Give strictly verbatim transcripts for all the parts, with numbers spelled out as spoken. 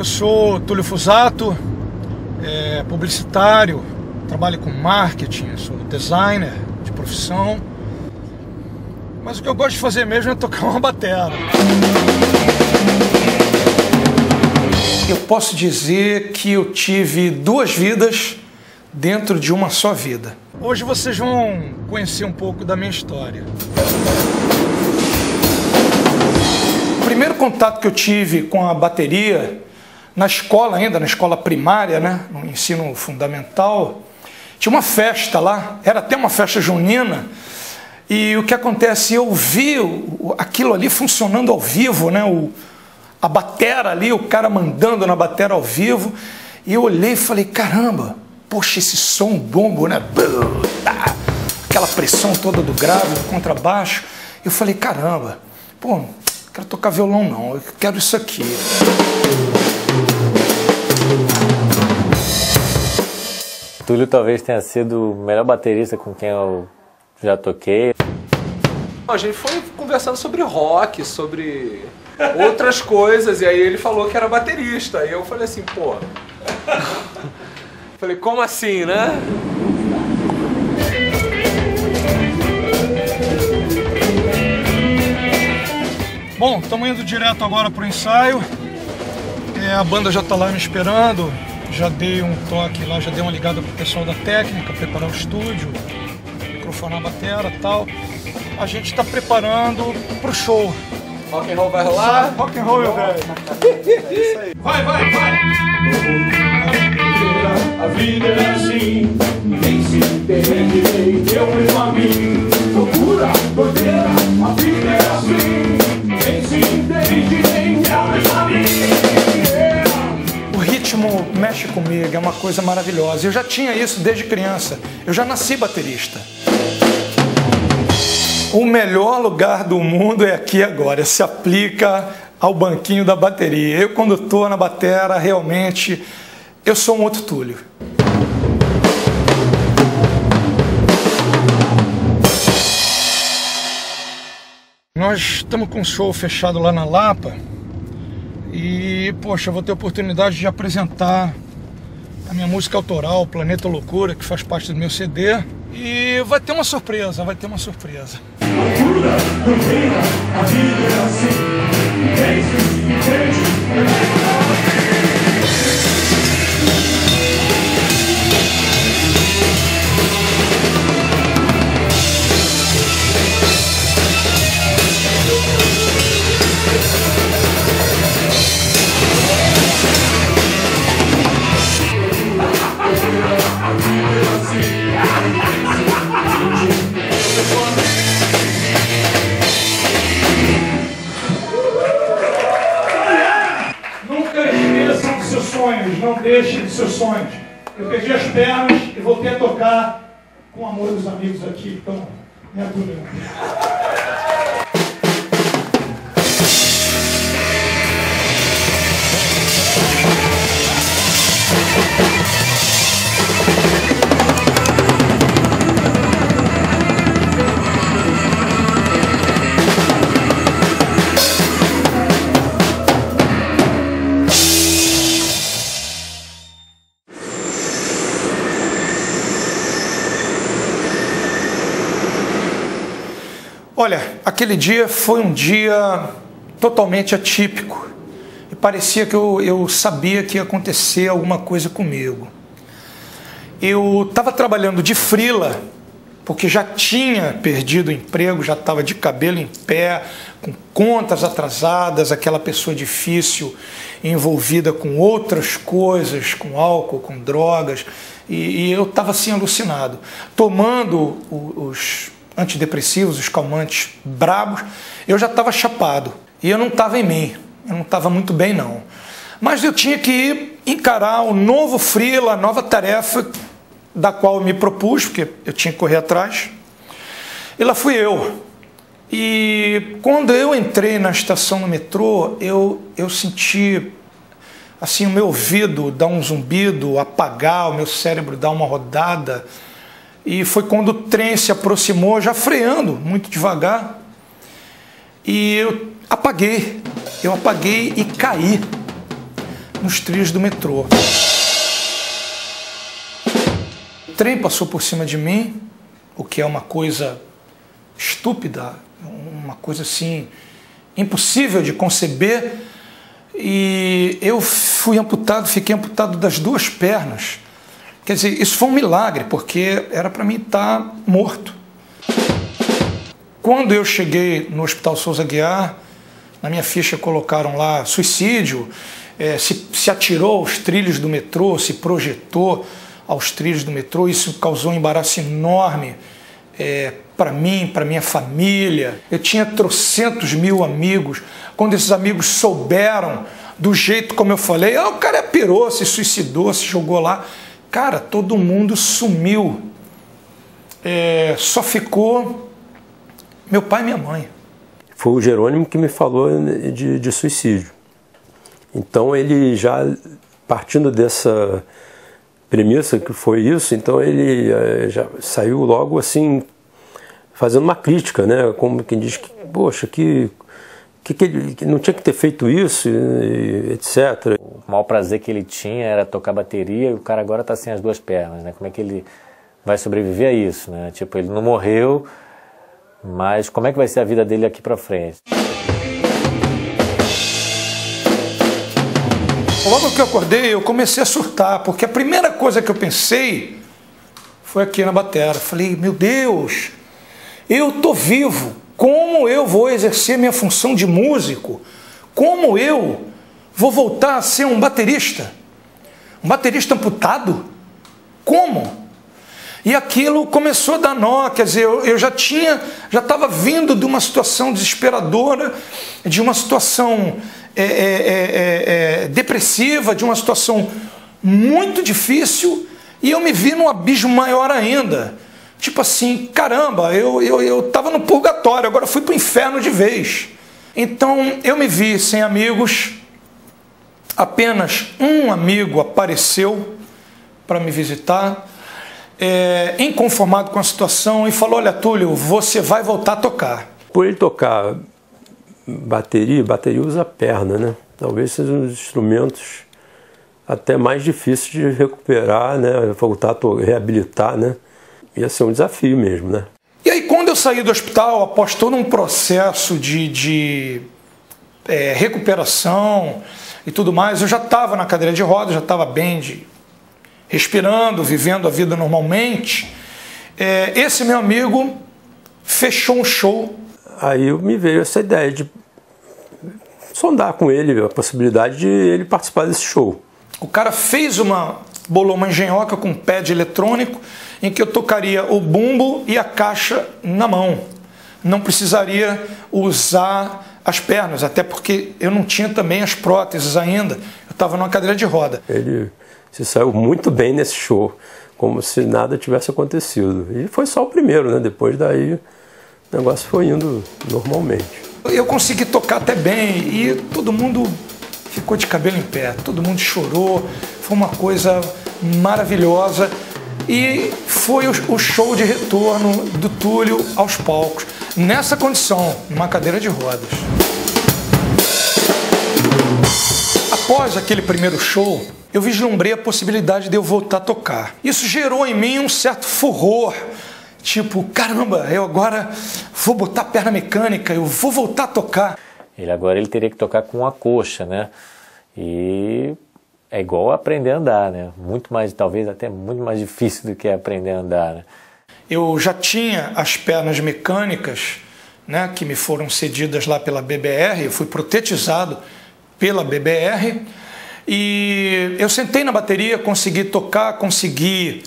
Eu sou Tulio Fuzato, é, publicitário, trabalho com marketing, sou designer de profissão. Mas o que eu gosto de fazer mesmo é tocar uma batera. Eu posso dizer que eu tive duas vidas dentro de uma só vida. Hoje vocês vão conhecer um pouco da minha história. O primeiro contato que eu tive com a bateria, na escola ainda, na escola primária, né, no ensino fundamental, tinha uma festa lá, era até uma festa junina, e o que acontece, eu vi aquilo ali funcionando ao vivo, né, o, a batera ali, o cara mandando na batera ao vivo, e eu olhei e falei, caramba, poxa, esse som bombo, né, aquela pressão toda do grave, do contrabaixo, eu falei, caramba, pô, não quero tocar violão não, eu quero isso aqui. Tulio talvez tenha sido o melhor baterista com quem eu já toquei. A gente foi conversando sobre rock, sobre outras coisas, e aí ele falou que era baterista. E eu falei assim, pô... Falei, como assim, né? Bom, estamos indo direto agora para o ensaio. É, a banda já está lá me esperando. Já dei um toque lá, já dei uma ligada pro pessoal da técnica, preparar o estúdio, microfonar a batera e tal. A gente está preparando pro show. Rock and roll vai rolar? Rock and roll, meu velho. É isso aí. Vai, vai, vai! A vida é assim, nem se entende direito, eu mesmo a mim. Procura, doideira, a vida é assim, nem se entende direito, eu mesmo a mim. O ritmo mexe comigo, é uma coisa maravilhosa. Eu já tinha isso desde criança, eu já nasci baterista. O melhor lugar do mundo é aqui agora, se aplica ao banquinho da bateria. Eu, quando estou na batera, realmente, eu sou um outro Tulio. Nós estamos com um show fechado lá na Lapa. E, poxa, eu vou ter a oportunidade de apresentar a minha música autoral, Planeta Loucura, que faz parte do meu C D. E vai ter uma surpresa, vai ter uma surpresa. Não deixe de seus sonhos. Eu perdi as pernas e voltei a tocar com o amor dos amigos aqui que estão me ajudando. Olha, aquele dia foi um dia totalmente atípico e parecia que eu, eu sabia que ia acontecer alguma coisa comigo. Eu estava trabalhando de frila, porque já tinha perdido o emprego, já estava de cabelo em pé, com contas atrasadas, aquela pessoa difícil envolvida com outras coisas, com álcool, com drogas, e, e eu estava assim alucinado, tomando os... antidepressivos, os calmantes brabos, eu já estava chapado e eu não estava em mim, eu não estava muito bem não. Mas eu tinha que encarar o novo frila, a nova tarefa da qual eu me propus, porque eu tinha que correr atrás, e lá fui eu. E quando eu entrei na estação do metrô, eu, eu senti assim o meu ouvido dar um zumbido, apagar, o meu cérebro dar uma rodada. E foi quando o trem se aproximou, já freando, muito devagar, e eu apaguei, eu apaguei e caí. nos trilhos do metrô. O trem passou por cima de mim, o que é uma coisa estúpida, uma coisa assim impossível de conceber, e eu fui amputado, fiquei amputado das duas pernas. Quer dizer, isso foi um milagre, porque era para mim estar morto. Quando eu cheguei no Hospital Souza Aguiar, na minha ficha colocaram lá suicídio, é, se, se atirou aos trilhos do metrô, se projetou aos trilhos do metrô. Isso causou um embaraço enorme é, para mim, para minha família. Eu tinha trocentos mil amigos. Quando esses amigos souberam do jeito como eu falei, ah, o cara pirou, se suicidou, se jogou lá. Cara, todo mundo sumiu. É, só ficou meu pai e minha mãe. Foi o Jerônimo que me falou de, de suicídio. Então ele já, partindo dessa premissa que foi isso, então ele eh, já saiu logo assim, fazendo uma crítica, né? Como quem diz que, poxa, que, que, que ele que não tinha que ter feito isso, e, etcétera. O maior prazer que ele tinha era tocar bateria, e o cara agora tá sem as duas pernas, né? Como é que ele vai sobreviver a isso, né? Tipo, ele não morreu, mas como é que vai ser a vida dele aqui pra frente? Logo que eu acordei, eu comecei a surtar, porque a primeira coisa que eu pensei foi aqui na bateria. Falei, meu Deus, eu tô vivo, como eu vou exercer minha função de músico? Como eu vou voltar a ser um baterista? Um baterista amputado? Como? E aquilo começou a dar nó, quer dizer, eu, eu já tinha, já estava vindo de uma situação desesperadora, de uma situação é, é, é, é, depressiva, de uma situação muito difícil, e eu me vi num abismo maior ainda. Tipo assim, caramba, eu eu, eu estava no purgatório, agora fui para o inferno de vez. Então eu me vi sem amigos, apenas um amigo apareceu para me visitar, É, inconformado com a situação, e falou, olha, Tulio, você vai voltar a tocar. Por ele tocar bateria, bateria usa a perna, né? Talvez seja um dos instrumentos até mais difíceis de recuperar, né? Voltar a tocar, reabilitar, né? Ia ser um desafio mesmo, né? E aí, quando eu saí do hospital, após todo um processo de, de é, recuperação e tudo mais, eu já estava na cadeira de rodas, já estava bem de... respirando, vivendo a vida normalmente. É, esse meu amigo fechou um show. Aí me veio essa ideia de sondar com ele a possibilidade de ele participar desse show. O cara fez uma, bolou uma engenhoca com um pad eletrônico em que eu tocaria o bumbo e a caixa na mão. Não precisaria usar as pernas, até porque eu não tinha também as próteses ainda. Eu estava numa cadeira de roda. Ele... Você saiu muito bem nesse show, como se nada tivesse acontecido. E foi só o primeiro, né? Depois daí o negócio foi indo normalmente. Eu consegui tocar até bem e todo mundo ficou de cabelo em pé, todo mundo chorou, foi uma coisa maravilhosa. E foi o show de retorno do Tulio aos palcos, nessa condição, numa cadeira de rodas. Após aquele primeiro show, eu vislumbrei a possibilidade de eu voltar a tocar. Isso gerou em mim um certo furor, tipo, caramba, eu agora vou botar a perna mecânica, eu vou voltar a tocar. Ele agora ele teria que tocar com a coxa, né? E é igual aprender a andar, né? Muito mais, talvez até muito mais difícil do que aprender a andar, né? Eu já tinha as pernas mecânicas, né, que me foram cedidas lá pela B B R, eu fui protetizado pela B B R, e eu sentei na bateria, consegui tocar, consegui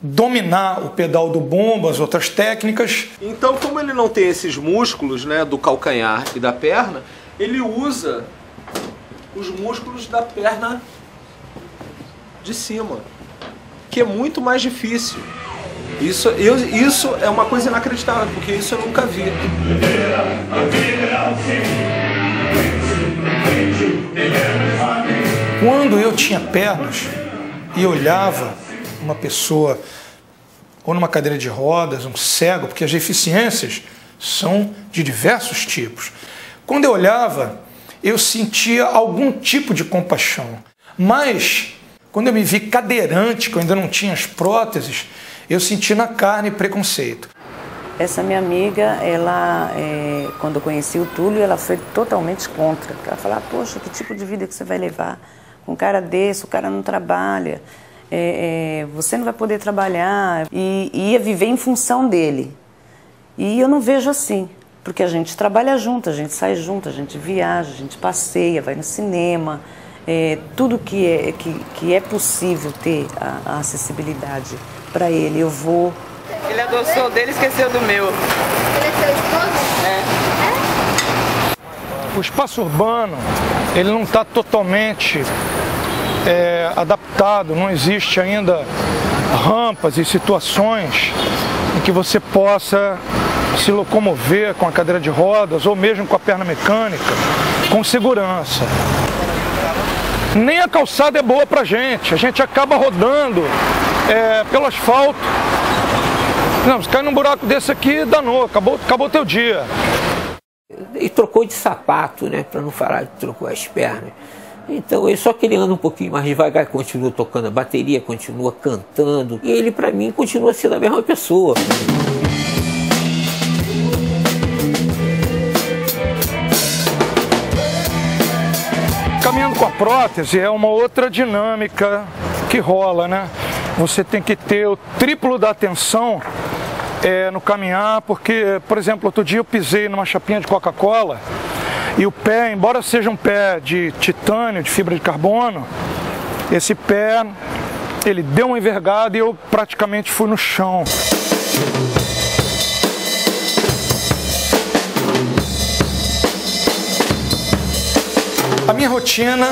dominar o pedal do bumbo, as outras técnicas. Então, como ele não tem esses músculos, né, do calcanhar e da perna, ele usa os músculos da perna de cima, que é muito mais difícil. Isso, eu, isso é uma coisa inacreditável, porque isso eu nunca vi. Quando eu tinha pernas e olhava uma pessoa ou numa cadeira de rodas, um cego, porque as deficiências são de diversos tipos. Quando eu olhava, eu sentia algum tipo de compaixão. Mas, quando eu me vi cadeirante, que eu ainda não tinha as próteses, eu senti na carne preconceito. Essa minha amiga, ela, é, quando eu conheci o Tulio, ela foi totalmente contra. Ela falava, poxa, que tipo de vida que você vai levar? Um cara desse, o cara não trabalha, é, é, você não vai poder trabalhar. E, e ia viver em função dele. E eu não vejo assim, porque a gente trabalha junto, a gente sai junto, a gente viaja, a gente passeia, vai no cinema. É, tudo que é, que, que é possível ter a, a acessibilidade para ele, eu vou... Ele adoçou dele e esqueceu do meu. Ele é seu esposo? É. O espaço urbano, ele não está totalmente é, adaptado, não existe ainda rampas e situações em que você possa se locomover com a cadeira de rodas ou mesmo com a perna mecânica com segurança. Nem a calçada é boa pra gente, a gente acaba rodando é, pelo asfalto. Não, se cai num buraco desse aqui, danou, acabou, acabou teu dia. E trocou de sapato, né, para não falar que trocou as pernas. Então, só que ele anda um pouquinho mais devagar, continua tocando a bateria, continua cantando. E ele, pra mim, continua sendo a mesma pessoa. Caminhando com a prótese é uma outra dinâmica que rola, né? Você tem que ter o triplo da atenção é, no caminhar, porque, por exemplo, outro dia eu pisei numa chapinha de Coca-Cola e o pé, embora seja um pé de titânio, de fibra de carbono, esse pé, ele deu uma envergada e eu praticamente fui no chão. A minha rotina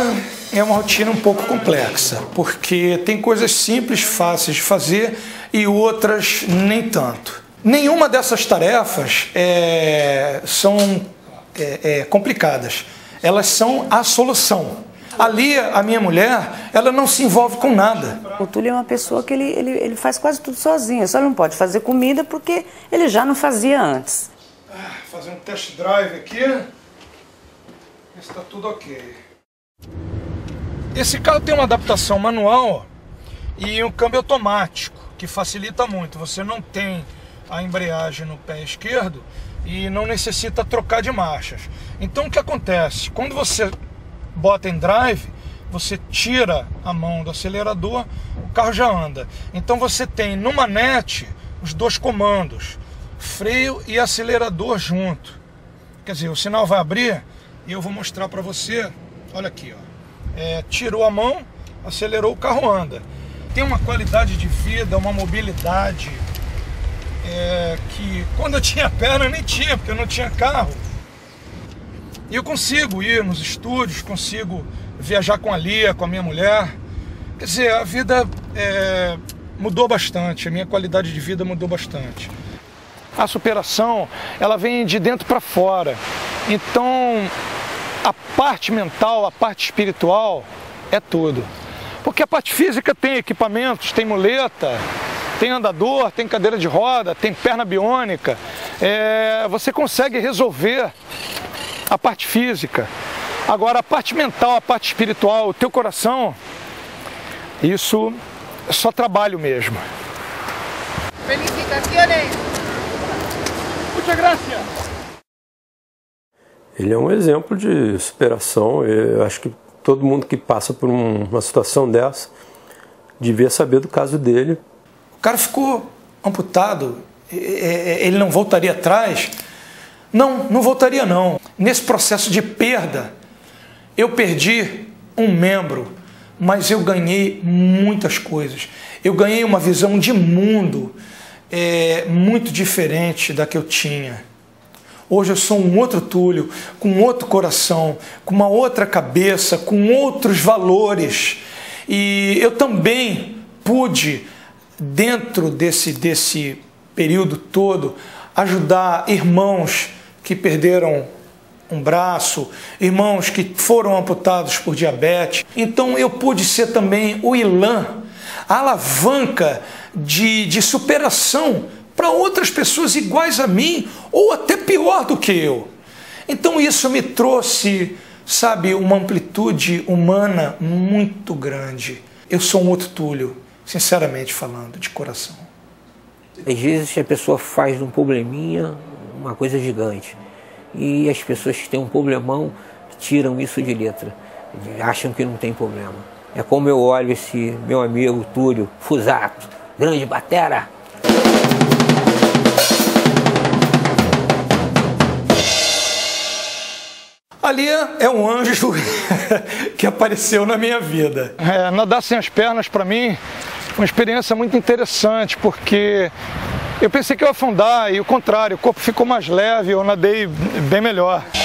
é uma rotina um pouco complexa, porque tem coisas simples, fáceis de fazer e outras nem tanto. Nenhuma dessas tarefas é, são é, é, complicadas, elas são a solução. Ali, a minha mulher, ela não se envolve com nada. O Tulio é uma pessoa que ele, ele, ele faz quase tudo sozinho, só não pode fazer comida porque ele já não fazia antes. Ah, fazer um test drive aqui. Está tudo ok. Esse carro tem uma adaptação manual e um câmbio automático, que facilita muito. Você não tem a embreagem no pé esquerdo e não necessita trocar de marchas. Então o que acontece? Quando você bota em drive, você tira a mão do acelerador, o carro já anda. Então você tem no manete os dois comandos, freio e acelerador junto. Quer dizer, o sinal vai abrir... E eu vou mostrar para você, olha aqui, ó. É, tirou a mão, acelerou, o carro anda. Tem uma qualidade de vida, uma mobilidade é, que quando eu tinha perna eu nem tinha, porque eu não tinha carro. E eu consigo ir nos estúdios, consigo viajar com a Lia, com a minha mulher. Quer dizer, a vida é, mudou bastante, a minha qualidade de vida mudou bastante. A superação, ela vem de dentro para fora. Então, a parte mental, a parte espiritual é tudo. Porque a parte física tem equipamentos, tem muleta, tem andador, tem cadeira de roda, tem perna biônica. É, você consegue resolver a parte física. Agora, a parte mental, a parte espiritual, o teu coração, isso é só trabalho mesmo. Felicitações! Muita graça! Ele é um exemplo de superação. Eu acho que todo mundo que passa por uma situação dessa devia saber do caso dele. O cara ficou amputado, ele não voltaria atrás? Não, não voltaria não. Nesse processo de perda, eu perdi um membro, mas eu ganhei muitas coisas. Eu ganhei uma visão de mundo é, muito diferente da que eu tinha. Hoje eu sou um outro Tulio, com outro coração, com uma outra cabeça, com outros valores. E eu também pude, dentro desse, desse período todo, ajudar irmãos que perderam um braço, irmãos que foram amputados por diabetes. Então eu pude ser também o Ilan, a alavanca de, de superação para outras pessoas iguais a mim, ou até pior do que eu. Então isso me trouxe sabe, uma amplitude humana muito grande. Eu sou um outro Tulio, sinceramente falando, de coração. Às vezes a pessoa faz de um probleminha uma coisa gigante. E as pessoas que têm um problemão tiram isso de letra, acham que não tem problema. É como eu olho esse meu amigo Tulio Fuzato, grande batera. A Lia é um anjo que apareceu na minha vida. É, nadar sem as pernas, para mim, foi uma experiência muito interessante, porque eu pensei que eu ia afundar, e o contrário, o corpo ficou mais leve, eu nadei bem melhor.